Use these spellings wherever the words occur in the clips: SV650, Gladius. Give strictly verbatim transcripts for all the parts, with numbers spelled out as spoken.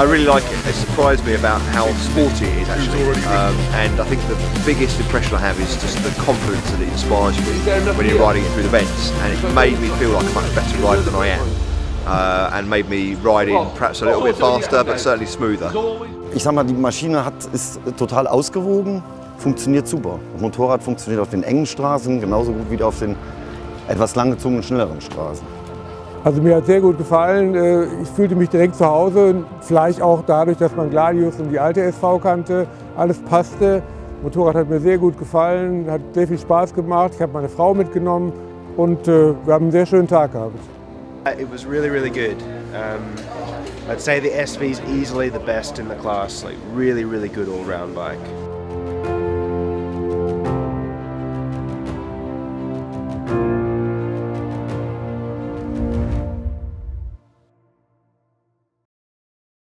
I really like it. It surprised me about how sporty it is actually, um, and I think the biggest impression I have is just the confidence that it inspires you with when you're riding it through the vents, and it made me feel like a much better rider than I am, uh, and made me ride in perhaps a little bit faster, but certainly smoother. Ich sag mal, die Maschine hat, ist total ausgewogen, funktioniert super. Das Motorrad funktioniert auf den engen Straßen genauso gut wie auf den etwas langgezogenen, schnelleren Straßen. Also mir hat sehr gut gefallen, ich fühlte mich direkt zu Hause, vielleicht auch dadurch, dass man Gladius und die alte S V kannte, alles passte. Das Motorrad hat mir sehr gut gefallen, hat sehr viel Spaß gemacht, ich habe meine Frau mitgenommen und wir haben einen sehr schönen Tag gehabt. It was really, really good. Um, I'd say the S V is easily the best in the class, like really, really good all-round bike.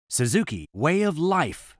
Suzuki Way of Life.